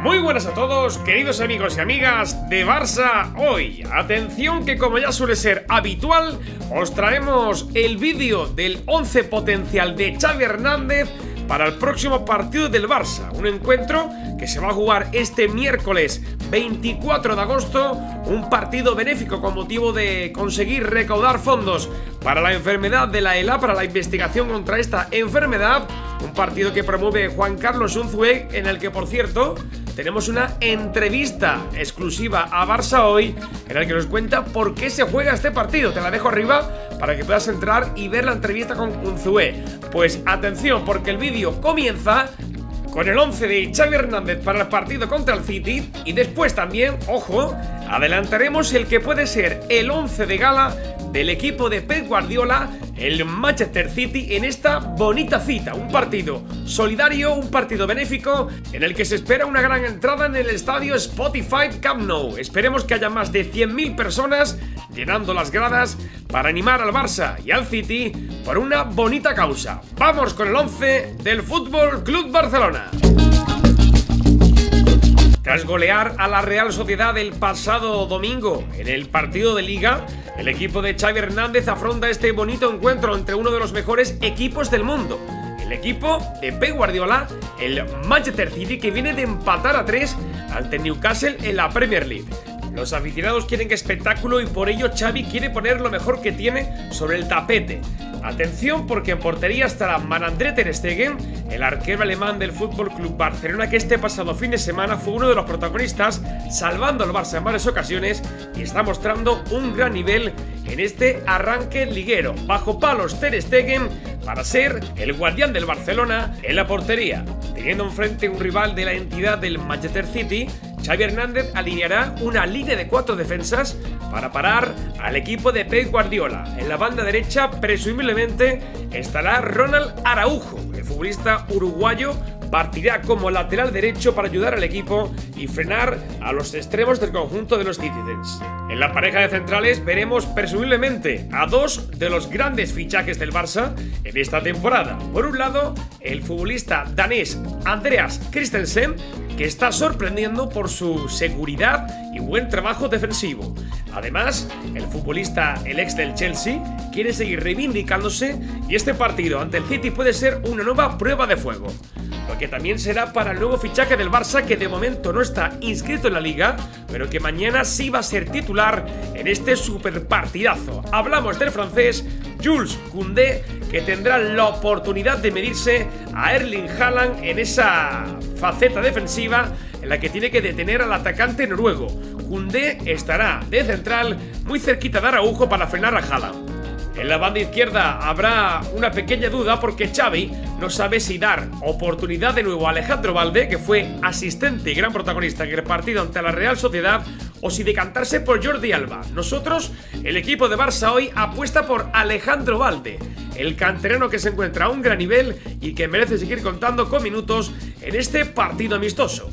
Muy buenas a todos, queridos amigos y amigas de Barça Hoy. Atención que, como ya suele ser habitual, os traemos el vídeo del 11 potencial de Xavi Hernández para el próximo partido del Barça, un encuentro que se va a jugar este miércoles 24 de agosto, un partido benéfico con motivo de conseguir recaudar fondos para la enfermedad de la ELA, para la investigación contra esta enfermedad, un partido que promueve Juan Carlos Unzué, en el que, por cierto, tenemos una entrevista exclusiva a Barça Hoy en la que nos cuenta por qué se juega este partido. Te la dejo arriba para que puedas entrar y ver la entrevista con Unzué. Pues atención, porque el vídeo comienza con el 11 de Xavi Hernández para el partido contra el City y después también, ojo, adelantaremos el que puede ser el 11 de gala del equipo de Pep Guardiola, el Manchester City, en esta bonita cita, un partido solidario, un partido benéfico, en el que se espera una gran entrada en el estadio Spotify Camp Nou. Esperemos que haya más de 100.000 personas llenando las gradas para animar al Barça y al City por una bonita causa. Vamos con el 11 del Fútbol Club Barcelona. Tras golear a la Real Sociedad el pasado domingo en el partido de Liga, el equipo de Xavi Hernández afronta este bonito encuentro entre uno de los mejores equipos del mundo, el equipo de Pep Guardiola, el Manchester City, que viene de empatar a 3 ante Newcastle en la Premier League. Los aficionados quieren espectáculo y por ello Xavi quiere poner lo mejor que tiene sobre el tapete. Atención, porque en portería estará André Ter Stegen, el arquero alemán del FC Barcelona, que este pasado fin de semana fue uno de los protagonistas, salvando al Barça en varias ocasiones y está mostrando un gran nivel en este arranque liguero. Bajo palos Ter Stegen para ser el guardián del Barcelona en la portería. Teniendo enfrente un rival de la entidad del Manchester City, Xavi Hernández alineará una línea de 4 defensas para parar al equipo de Pep Guardiola. En la banda derecha, presumiblemente, estará Ronald Araujo. El futbolista uruguayo partirá como lateral derecho para ayudar al equipo y frenar a los extremos del conjunto de los Citizens. En la pareja de centrales veremos presumiblemente a dos de los grandes fichajes del Barça en esta temporada. Por un lado, el futbolista danés Andreas Christensen, que está sorprendiendo por su seguridad y buen trabajo defensivo. Además, el futbolista, el ex del Chelsea, quiere seguir reivindicándose y este partido ante el City puede ser una nueva prueba de fuego, lo que también será para el nuevo fichaje del Barça, que de momento no está inscrito en la Liga, pero que mañana sí va a ser titular en este superpartidazo. Hablamos del francés Jules Koundé, que tendrá la oportunidad de medirse a Erling Haaland en esa faceta defensiva en la que tiene que detener al atacante noruego. Koundé estará de central, muy cerquita de Araujo, para frenar a Haaland. En la banda izquierda habrá una pequeña duda, porque Xavi no sabe si dar oportunidad de nuevo a Alejandro Balde, que fue asistente y gran protagonista en el partido ante la Real Sociedad, o si decantarse por Jordi Alba. Nosotros, el equipo de Barça Hoy, apuesta por Alejandro Balde, el canterano que se encuentra a un gran nivel y que merece seguir contando con minutos en este partido amistoso.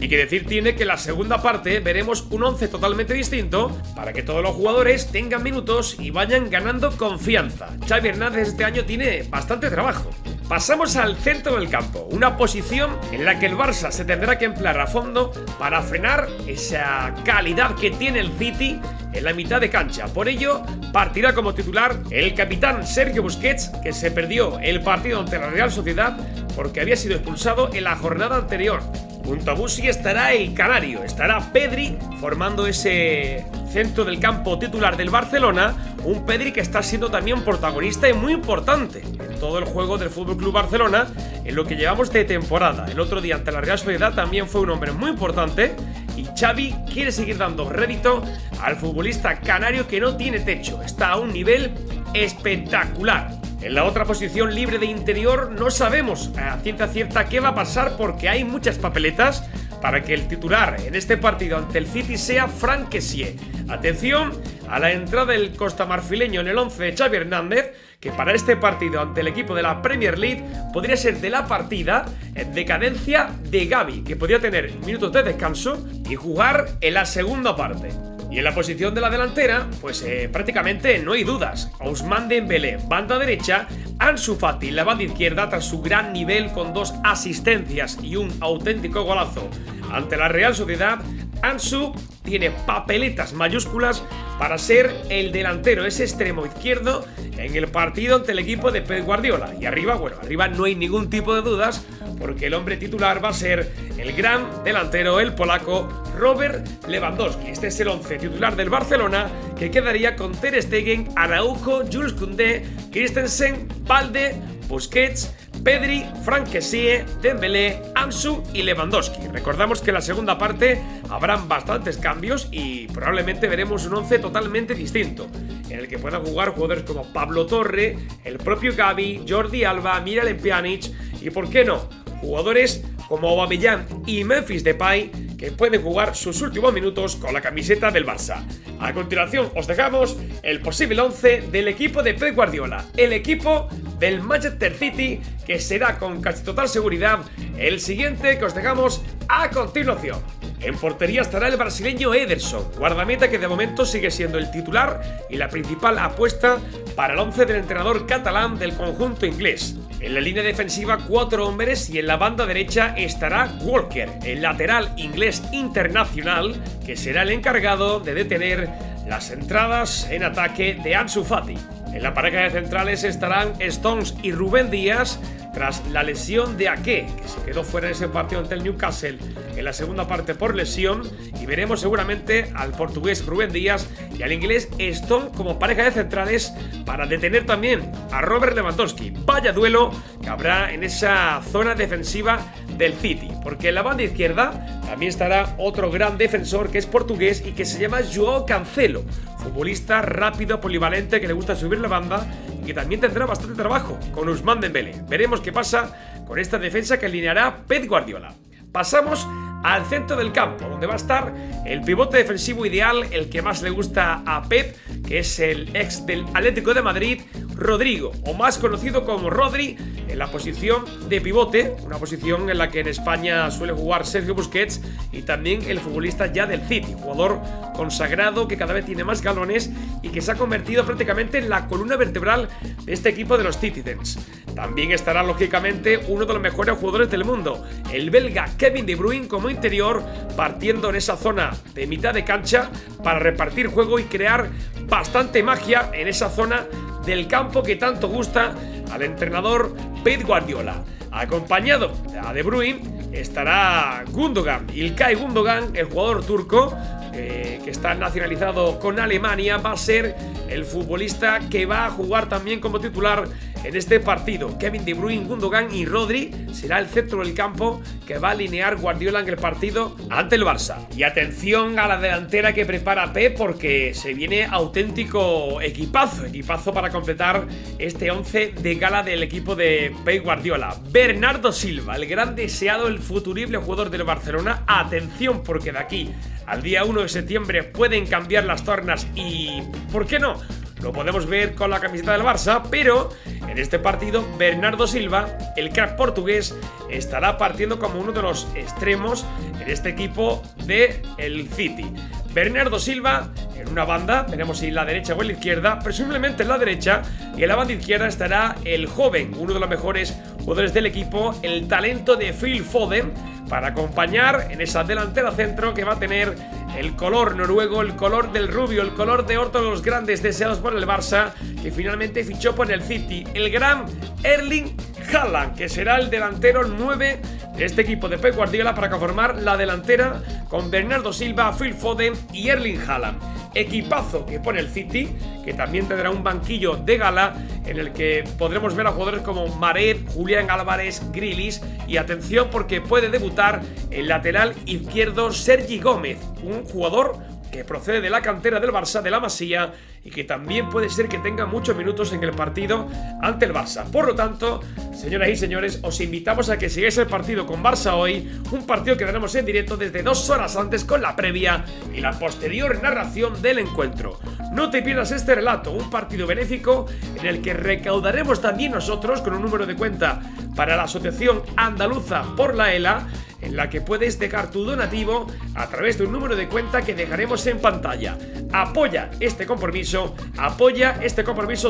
Y que decir tiene que en la segunda parte veremos un 11 totalmente distinto para que todos los jugadores tengan minutos y vayan ganando confianza. Xavi Hernández este año tiene bastante trabajo. Pasamos al centro del campo, una posición en la que el Barça se tendrá que emplear a fondo para frenar esa calidad que tiene el City en la mitad de cancha. Por ello, partirá como titular el capitán Sergio Busquets, que se perdió el partido ante la Real Sociedad porque había sido expulsado en la jornada anterior. Junto a Busi estará el canario, estará Pedri formando ese centro del campo titular del Barcelona, un Pedri que está siendo también protagonista y muy importante en todo el juego del FC Barcelona en lo que llevamos de temporada. El otro día ante la Real Sociedad también fue un hombre muy importante y Xavi quiere seguir dando rédito al futbolista canario, que no tiene techo, está a un nivel espectacular. En la otra posición libre de interior no sabemos a ciencia cierta qué va a pasar, porque hay muchas papeletas para que el titular en este partido ante el City sea Franck Kessie. Atención a la entrada del costamarfileño en el 11 de Xavi Hernández, que para este partido ante el equipo de la Premier League podría ser de la partida en decadencia de Gavi, que podría tener minutos de descanso y jugar en la segunda parte. Y en la posición de la delantera, pues prácticamente no hay dudas. Ousmane Dembélé, banda derecha, Ansu Fati, la banda izquierda, tras su gran nivel con 2 asistencias y un auténtico golazo ante la Real Sociedad, Ansu tiene papeletas mayúsculas para ser el delantero, ese extremo izquierdo en el partido ante el equipo de Pep Guardiola. Y arriba, bueno, arriba no hay ningún tipo de dudas, porque el hombre titular va a ser el gran delantero, el polaco Robert Lewandowski. Este es el once titular del Barcelona, que quedaría con Ter Stegen, Araujo, Jules Koundé, Christensen, Balde, Busquets, Pedri, Kessie, Dembélé, Ansu y Lewandowski. Recordamos que en la segunda parte habrán bastantes cambios y probablemente veremos un once totalmente distinto, en el que puedan jugar jugadores como Pablo Torre, el propio Gavi, Jordi Alba, Miralem Pjanic y, ¿por qué no?, jugadores como Aubameyang y Memphis Depay, que pueden jugar sus últimos minutos con la camiseta del Barça. A continuación os dejamos el posible once del equipo de Pep Guardiola, el equipo del Manchester City, que será con casi total seguridad el siguiente que os dejamos a continuación. En portería estará el brasileño Ederson, guardameta que de momento sigue siendo el titular y la principal apuesta para el once del entrenador catalán del conjunto inglés. En la línea defensiva, 4 hombres, y en la banda derecha estará Walker, el lateral inglés internacional, que será el encargado de detener las entradas en ataque de Ansu Fati. En la pareja de centrales estarán Stones y Rubén Díaz, tras la lesión de Ake, que se quedó fuera de ese partido ante el Newcastle en la segunda parte por lesión, y veremos seguramente al portugués Rubén Díaz y al inglés Stone como pareja de centrales para detener también a Robert Lewandowski. Vaya duelo que habrá en esa zona defensiva del City, porque en la banda izquierda también estará otro gran defensor que es portugués y que se llama João Cancelo, futbolista rápido, polivalente, que le gusta subir la banda y que también tendrá bastante trabajo con Ousmane Dembélé. Veremos qué pasa con esta defensa que alineará Pep Guardiola. Pasamos al centro del campo, donde va a estar el pivote defensivo ideal, el que más le gusta a Pep, que es el ex del Atlético de Madrid, Rodrigo, o más conocido como Rodri, en la posición de pivote, una posición en la que en España suele jugar Sergio Busquets y también el futbolista ya del City, jugador consagrado que cada vez tiene más galones y que se ha convertido prácticamente en la columna vertebral de este equipo de los Citizens. También estará lógicamente uno de los mejores jugadores del mundo, el belga Kevin De Bruyne, como interior, partiendo en esa zona de mitad de cancha para repartir juego y crear bastante magia en esa zona del campo que tanto gusta al entrenador Pep Guardiola. Acompañado a De Bruyne estará Gundogan, Ilkay Gundogan, el jugador turco que está nacionalizado con Alemania. Va a ser el futbolista que va a jugar también como titular en este partido. Kevin De Bruyne, Gundogan y Rodri será el centro del campo que va a alinear Guardiola en el partido ante el Barça. Y atención a la delantera que prepara Pep, porque se viene auténtico equipazo para completar este once de gala del equipo de Pep Guardiola. Bernardo Silva, el gran deseado, el futurible jugador del Barcelona. Atención, porque de aquí al día 1 de septiembre pueden cambiar las tornas y, ¿por qué no?, lo podemos ver con la camiseta del Barça, pero en este partido Bernardo Silva, el crack portugués, estará partiendo como uno de los extremos en este equipo del City. Bernardo Silva en una banda, veremos si en la derecha o en la izquierda, presumiblemente en la derecha, y en la banda izquierda estará el joven, uno de los mejores jugadores del equipo, el talento de Phil Foden, para acompañar en esa delantera centro que va a tener el color noruego, el color del rubio, el color de otro de los grandes deseados por el Barça, que finalmente fichó por el City, el gran Erling Haaland, que será el delantero 9 de este equipo de Pep Guardiola para conformar la delantera con Bernardo Silva, Phil Foden y Erling Haaland. Equipazo que pone el City, que también tendrá un banquillo de gala en el que podremos ver a jugadores como Maret, Julián Álvarez, Grealish, y atención porque puede debutar el lateral izquierdo Sergi Gómez, un jugador que procede de la cantera del Barça, de la Masía, y que también puede ser que tenga muchos minutos en el partido ante el Barça. Por lo tanto, señoras y señores, os invitamos a que sigáis el partido con Barça Hoy, un partido que daremos en directo desde 2 horas antes con la previa y la posterior narración del encuentro. No te pierdas este relato, un partido benéfico en el que recaudaremos también nosotros con un número de cuenta para la Asociación Andaluza por la ELA, en la que puedes dejar tu donativo a través de un número de cuenta que dejaremos en pantalla. Apoya este compromiso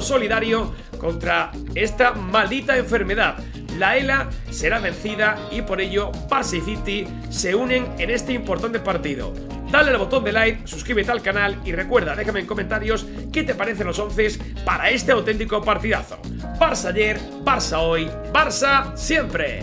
solidario contra esta maldita enfermedad. la ELA será vencida y por ello Barça y City se unen en este importante partido. Dale al botón de like, suscríbete al canal y recuerda, déjame en comentarios qué te parecen los onces para este auténtico partidazo. Barça ayer, Barça hoy, Barça siempre.